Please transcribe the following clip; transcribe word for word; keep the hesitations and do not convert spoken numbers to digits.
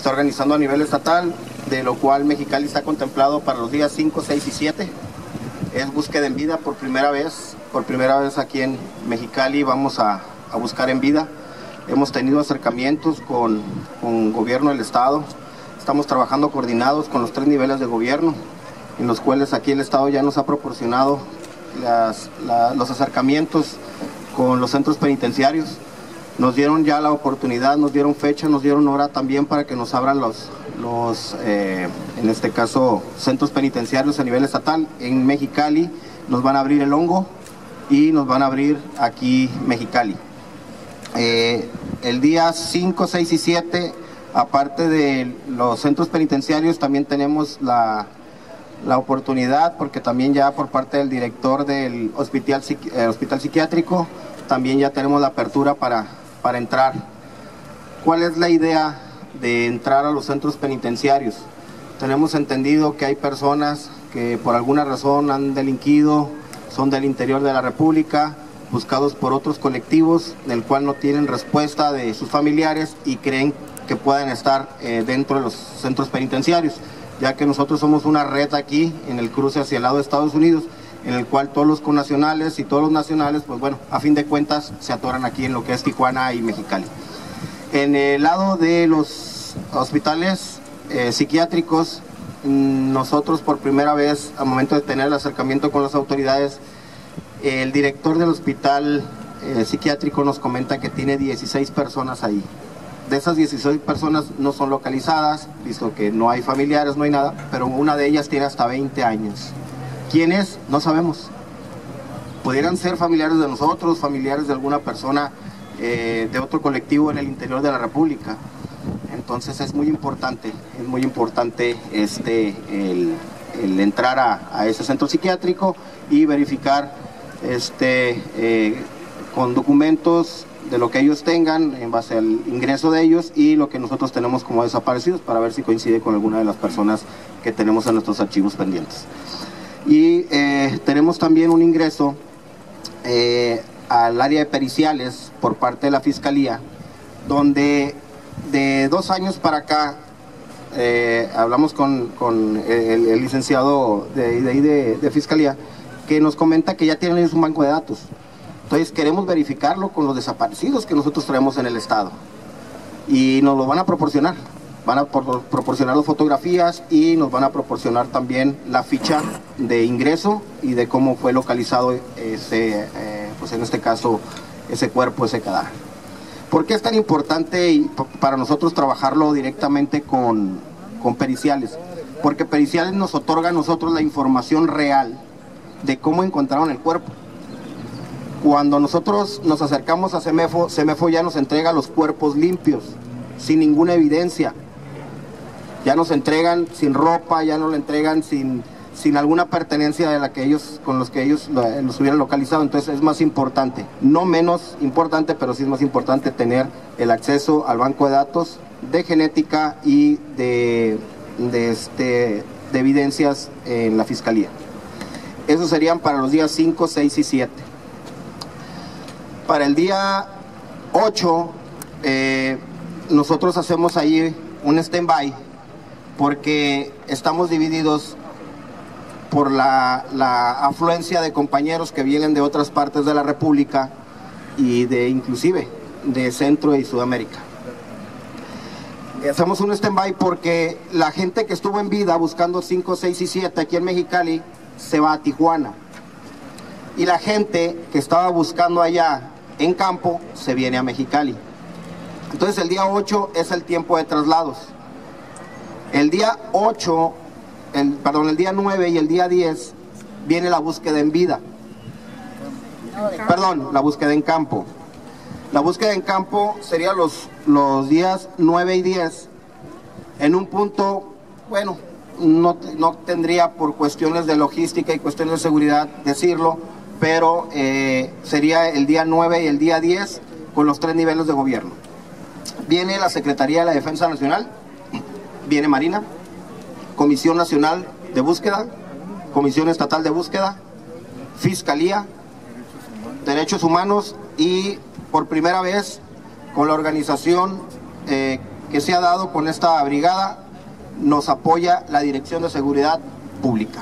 está organizando a nivel estatal, de lo cual Mexicali está contemplado para los días cinco, seis y siete. Es búsqueda en vida por primera vez. Por primera vez aquí en Mexicali vamos a, a buscar en vida. Hemos tenido acercamientos con, con el gobierno del estado. Estamos trabajando coordinados con los tres niveles de gobierno, en los cuales aquí el estado ya nos ha proporcionado las, la, los acercamientos con los centros penitenciarios. Nos dieron ya la oportunidad, nos dieron fecha, nos dieron hora también para que nos abran los, los eh, en este caso, centros penitenciarios a nivel estatal. En Mexicali nos van a abrir El Hongo y nos van a abrir aquí Mexicali. Eh, el día cinco, seis y siete, aparte de los centros penitenciarios, también tenemos la, la oportunidad, porque también ya por parte del director del hospital, eh, hospital psiquiátrico, también ya tenemos la apertura para... para entrar. ¿Cuál es la idea de entrar a los centros penitenciarios? Tenemos entendido que hay personas que por alguna razón han delinquido, son del interior de la República, buscados por otros colectivos, del cual no tienen respuesta de sus familiares y creen que pueden estar eh, dentro de los centros penitenciarios, ya que nosotros somos una red aquí en el cruce hacia el lado de Estados Unidos, en el cual todos los connacionales y todos los nacionales, pues bueno, a fin de cuentas se atoran aquí en lo que es Tijuana y Mexicali. En el lado de los hospitales eh, psiquiátricos, nosotros por primera vez, al momento de tener el acercamiento con las autoridades, el director del hospital eh, psiquiátrico nos comenta que tiene dieciséis personas ahí. De esas dieciséis personas no son localizadas, visto que no hay familiares, no hay nada, pero una de ellas tiene hasta veinte años. ¿Quiénes? No sabemos. Pudieran ser familiares de nosotros, familiares de alguna persona eh, de otro colectivo en el interior de la República. Entonces es muy importante, es muy importante este, el, el entrar a, a ese centro psiquiátrico y verificar este, eh, con documentos de lo que ellos tengan en base al ingreso de ellos y lo que nosotros tenemos como desaparecidos, para ver si coincide con alguna de las personas que tenemos en nuestros archivos pendientes. Y eh, tenemos también un ingreso eh, al área de periciales por parte de la Fiscalía, donde de dos años para acá eh, hablamos con, con el, el licenciado de, de, de, de Fiscalía, que nos comenta que ya tienen ellos un banco de datos. Entonces queremos verificarlo con los desaparecidos que nosotros traemos en el estado y nos lo van a proporcionar. Van a por, proporcionar las fotografías y nos van a proporcionar también la ficha de ingreso y de cómo fue localizado ese, eh, pues en este caso, ese cuerpo, ese cadáver. ¿Por qué es tan importante y para nosotros trabajarlo directamente con, con periciales? Porque periciales nos otorga a nosotros la información real de cómo encontraron el cuerpo. Cuando nosotros nos acercamos a SEMEFO, SEMEFO ya nos entrega los cuerpos limpios, sin ninguna evidencia. Ya nos entregan sin ropa, ya nos lo entregan sin, sin alguna pertenencia de la que ellos, con los que ellos los hubieran localizado. Entonces es más importante, no menos importante, pero sí es más importante tener el acceso al banco de datos de genética y de, de, este, de evidencias en la Fiscalía. Esos serían para los días cinco, seis y siete. Para el día ocho, eh, nosotros hacemos ahí un stand-by, porque estamos divididos por la, la afluencia de compañeros que vienen de otras partes de la República y de inclusive de Centro y Sudamérica. Hacemos un stand-by porque la gente que estuvo en vida buscando cinco, seis y siete aquí en Mexicali se va a Tijuana, y la gente que estaba buscando allá en campo se viene a Mexicali. Entonces el día ocho es el tiempo de traslados. El día ocho, el, perdón, el día nueve y el día diez viene la búsqueda en vida. Perdón, la búsqueda en campo. La búsqueda en campo sería los, los días nueve y diez. En un punto, bueno, no, no tendría por cuestiones de logística y cuestiones de seguridad decirlo, pero eh, sería el día nueve y el día diez con los tres niveles de gobierno. Viene la Secretaría de la Defensa Nacional, viene Marina, Comisión Nacional de Búsqueda, Comisión Estatal de Búsqueda, Fiscalía, Derechos Humanos y por primera vez con la organización eh, que se ha dado con esta brigada nos apoya la Dirección de Seguridad Pública.